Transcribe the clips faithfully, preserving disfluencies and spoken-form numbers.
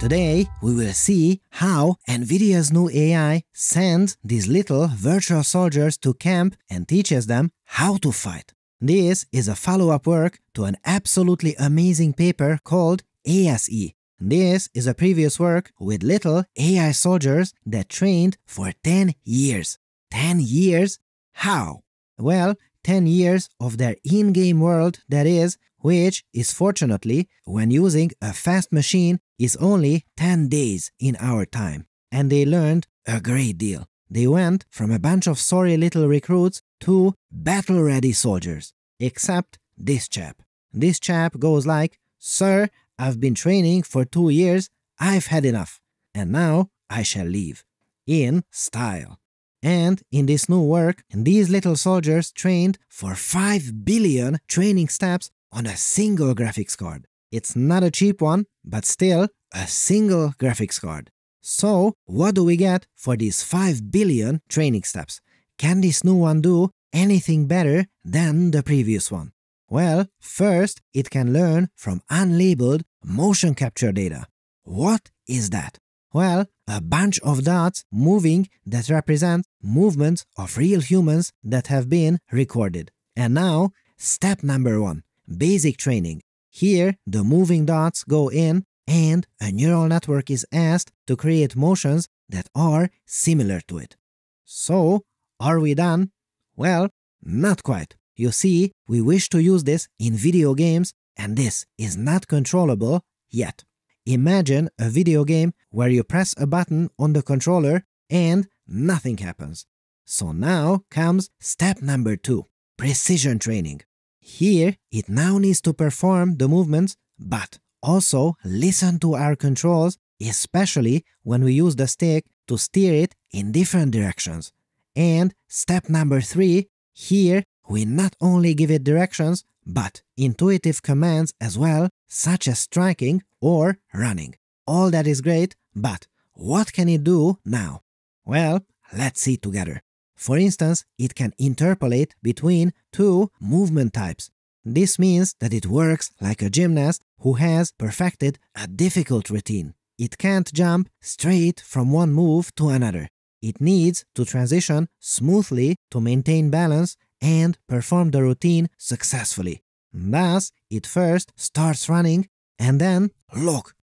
Today, we will see how NVIDIA's new A I sends these little virtual soldiers to camp and teaches them how to fight. This is a follow-up work to an absolutely amazing paper called A S E. This is a previous work with little A I soldiers that trained for ten years. ten years? How? Well, ten years of their in-game world, that is, which is fortunately, when using a fast machine, is only ten days in our time. And they learned a great deal. They went from a bunch of sorry little recruits to battle-ready soldiers. Except this chap. This chap goes like, "Sir, I've been training for two years, I've had enough, and now I shall leave." In style. And in this new work, these little soldiers trained for five billion training steps on a single graphics card. It's not a cheap one, but still a single graphics card. So, what do we get for these five billion training steps? Can this new one do anything better than the previous one? Well, first, it can learn from unlabeled motion capture data. What is that? Well, a bunch of dots moving that represent movements of real humans that have been recorded. And now, step number one, basic training. Here, the moving dots go in and a neural network is asked to create motions that are similar to it. So, are we done? Well, not quite. You see, we wish to use this in video games, and this is not controllable yet. Imagine a video game where you press a button on the controller and nothing happens. So now comes step number two, precision training. Here, it now needs to perform the movements, but also listen to our controls, especially when we use the stick to steer it in different directions. And step number three, here we not only give it directions, but intuitive commands as well, such as striking or running. All that is great, but what can it do now? Well, let's see together. For instance, it can interpolate between two movement types. This means that it works like a gymnast who has perfected a difficult routine. It can't jump straight from one move to another. It needs to transition smoothly to maintain balance and perform the routine successfully. Thus, it first starts running, and then, look!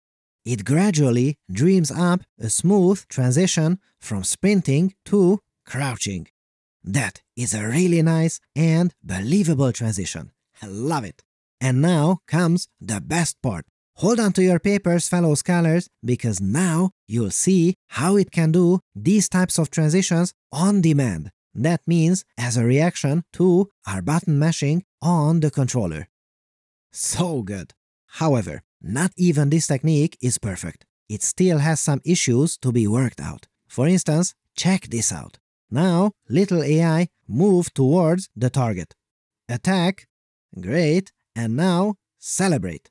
It gradually dreams up a smooth transition from sprinting to crouching. That is a really nice and believable transition. I love it! And now comes the best part. Hold on to your papers, fellow scholars, because now you'll see how it can do these types of transitions on demand. That means as a reaction to our button mashing on the controller. So good! However, not even this technique is perfect. It still has some issues to be worked out. For instance, check this out. Now, little A I move towards the target. Attack, great, and now celebrate.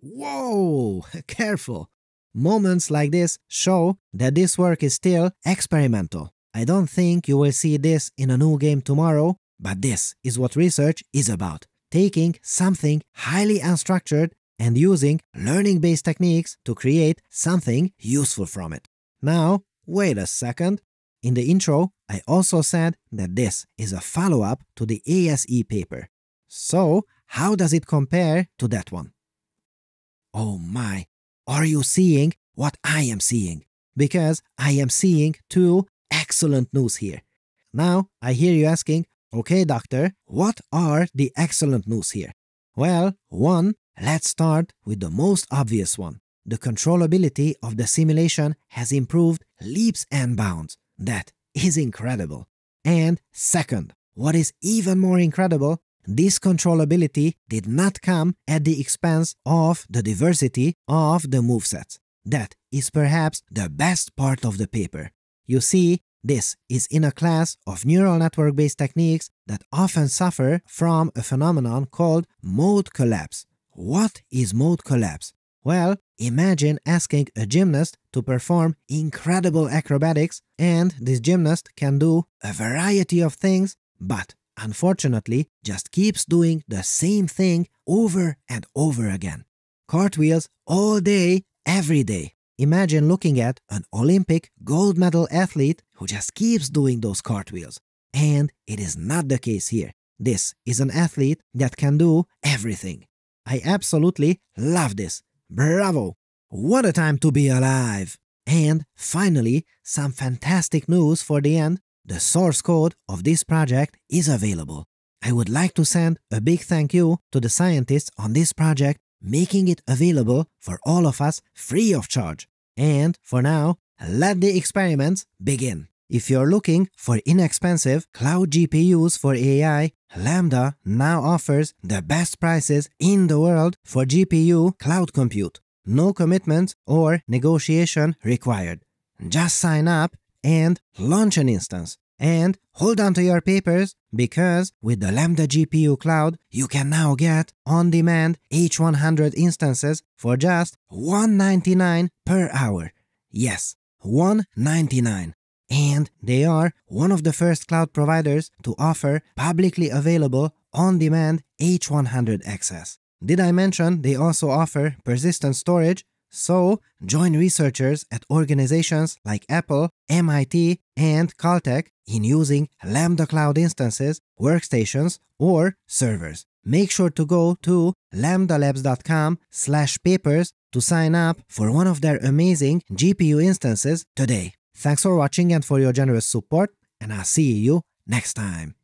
Whoa! Careful! Moments like this show that this work is still experimental. I don't think you will see this in a new game tomorrow, but this is what research is about. Taking something highly unstructured and using learning-based techniques to create something useful from it. Now, wait a second. In the intro, I also said that this is a follow-up to the A S E paper. So, how does it compare to that one? Oh my! Are you seeing what I am seeing? Because I am seeing two excellent news here. Now, I hear you asking, okay doctor, what are the excellent news here? Well, one, let's start with the most obvious one. The controllability of the simulation has improved leaps and bounds. That is incredible. And second, what is even more incredible, this controllability did not come at the expense of the diversity of the movesets. That is perhaps the best part of the paper. You see, this is in a class of neural network-based techniques that often suffer from a phenomenon called mode collapse. What is mode collapse? Well, imagine asking a gymnast to perform incredible acrobatics, and this gymnast can do a variety of things, but unfortunately just keeps doing the same thing over and over again. Cartwheels all day, every day. Imagine looking at an Olympic gold medal athlete who just keeps doing those cartwheels. And it is not the case here. This is an athlete that can do everything. I absolutely love this. Bravo! What a time to be alive! And finally, some fantastic news for the end. The source code of this project is available. I would like to send a big thank you to the scientists on this project, making it available for all of us free of charge. And for now, let the experiments begin. If you're looking for inexpensive cloud G P Us for A I, Lambda now offers the best prices in the world for G P U cloud compute. No commitments or negotiation required. Just sign up and launch an instance. And hold on to your papers, because with the Lambda G P U Cloud, you can now get on-demand H one hundred instances for just one ninety-nine per hour. Yes, one ninety-nine. And they are one of the first cloud providers to offer publicly available on-demand H one hundred access. Did I mention they also offer persistent storage? So join researchers at organizations like Apple, M I T, and Caltech in using Lambda Cloud instances, workstations, or servers. Make sure to go to lambda labs dot com slash papers to sign up for one of their amazing G P U instances today. Thanks for watching and for your generous support, and I'll see you next time.